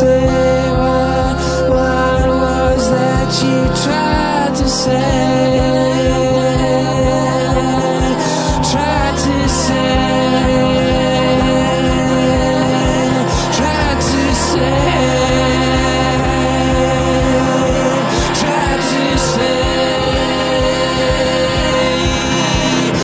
Say, why was that you tried to say?